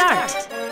start.